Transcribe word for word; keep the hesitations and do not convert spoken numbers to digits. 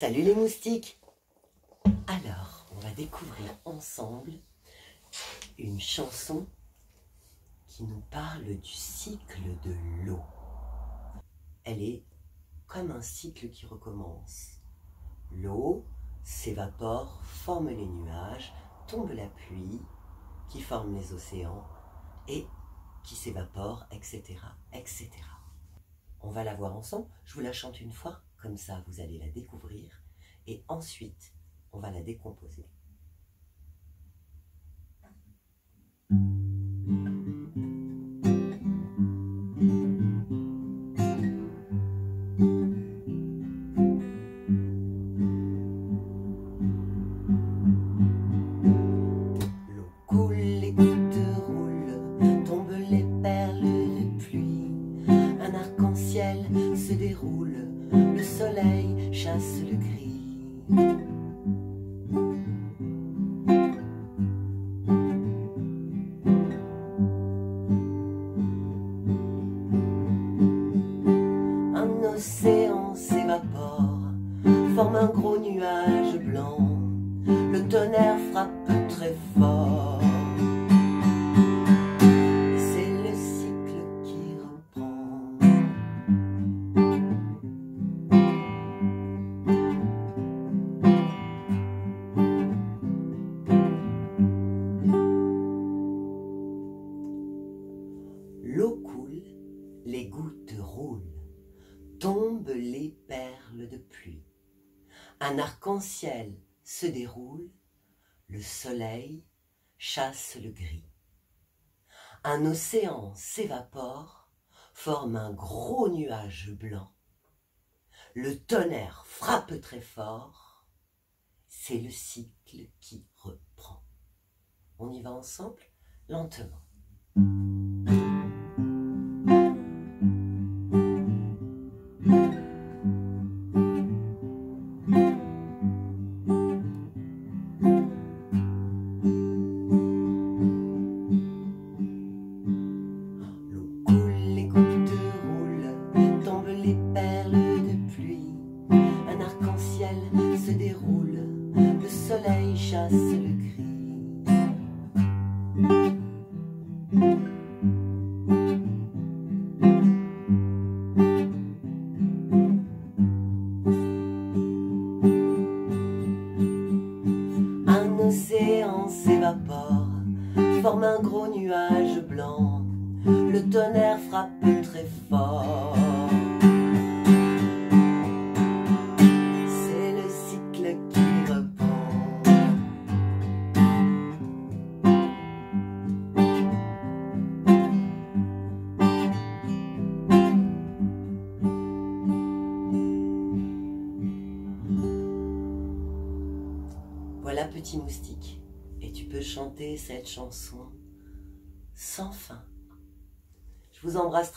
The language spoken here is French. Salut les moustiques! Alors, on va découvrir ensemble une chanson qui nous parle du cycle de l'eau. Elle est comme un cycle qui recommence. L'eau s'évapore, forme les nuages, tombe la pluie, qui forme les océans et qui s'évapore, et cetera, et cetera. On va la voir ensemble, je vous la chante une fois. Comme ça, vous allez la découvrir et ensuite, on va la décomposer. L'eau coule, les gouttes roulent, tombent les perles de pluie. Un arc-en-ciel se déroule. Le soleil chasse le gris. Un océan s'évapore, forme un gros nuage blanc. Le tonnerre frappe très fort. L'eau coule, les gouttes roulent, tombent les perles de pluie. Un arc-en-ciel se déroule, le soleil chasse le gris. Un océan s'évapore, forme un gros nuage blanc. Le tonnerre frappe très fort, c'est le cycle qui reprend. On y va ensemble, lentement. Chasse le gris. Un océan s'évapore, forme un gros nuage blanc. Le tonnerre frappe très fort. Voilà, petit moustique, et tu peux chanter cette chanson sans fin. Je vous embrasse très fort.